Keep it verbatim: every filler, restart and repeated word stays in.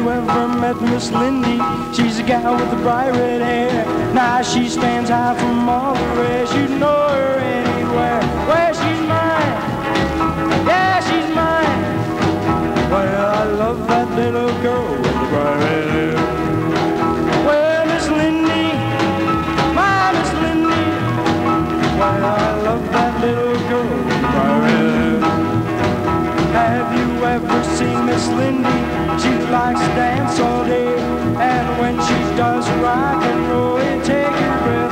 you ever met Miss Lindy? She's a gal with the bright red hair. Now she stands high from all the rest. You'd know her anywhere. Well, she's mine. Yeah, she's mine. Well, I love that little girl with the bright red hair. Well, Miss Lindy, my Miss Lindy. Well, I love that little girl with the bright red hair. Have you ever seen Miss Lindy? She likes to dance all day, and when she does rock and roll, it takes her breath.